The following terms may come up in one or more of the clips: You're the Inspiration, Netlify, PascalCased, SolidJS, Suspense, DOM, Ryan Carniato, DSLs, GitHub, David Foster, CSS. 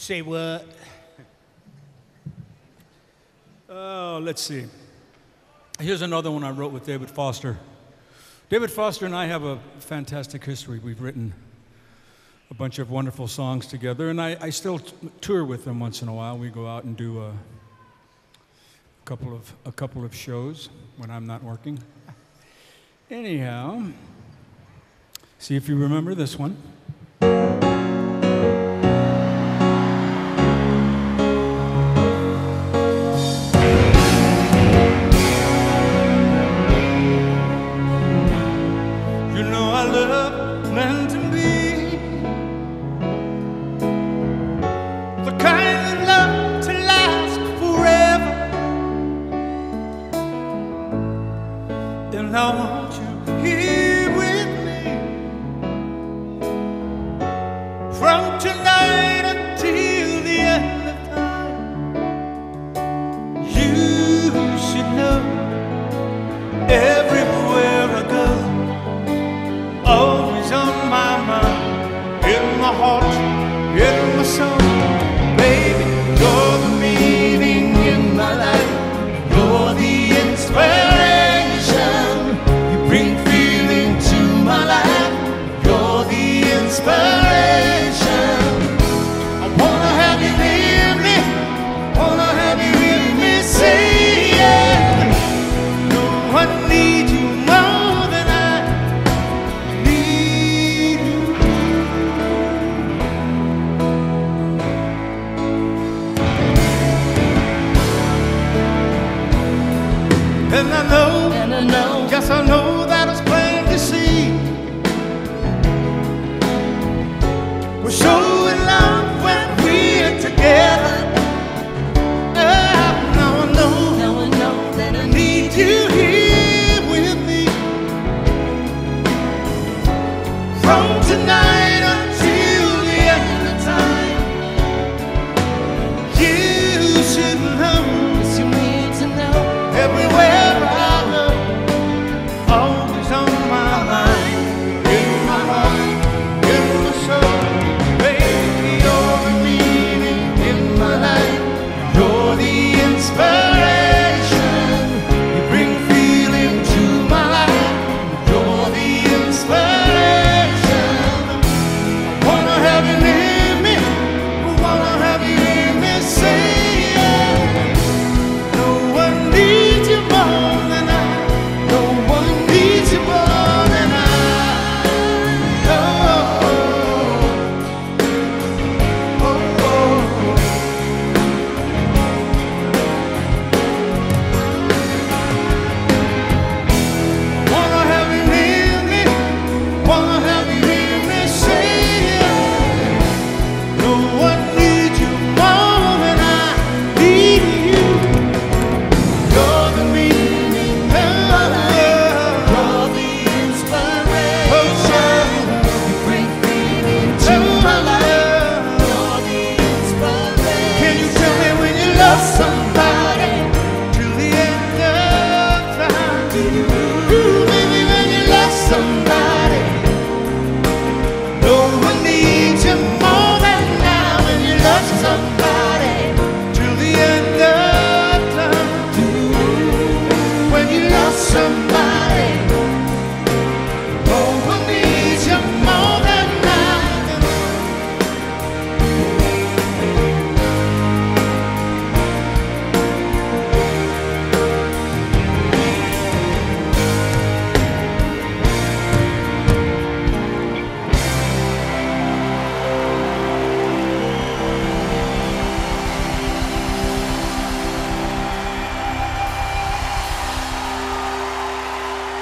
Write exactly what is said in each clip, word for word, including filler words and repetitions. Say what? Oh, let's see. Here's another one I wrote with David Foster. David Foster and I have a fantastic history. We've written a bunch of wonderful songs together, and I, I still t tour with them once in a while. We go out and do a, a couple of a couple of shows when I'm not working. Anyhow, see if you remember this one. And I want you here with me from tonight until the end of time. You should know everywhere I go, always on my mind, in my heart, in my soul. Baby, you're the meaning in my life, you're the inspiration. And I know, and I know, yes I know that it's plain to see, we're so in love when we're together. Oh, now I know, now I know that I need you here with me from tonight until the end of time. You should know, yes, you need to know everywhere.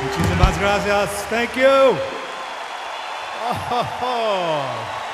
Muchísimas gracias. Thank you. Oh, ho, ho.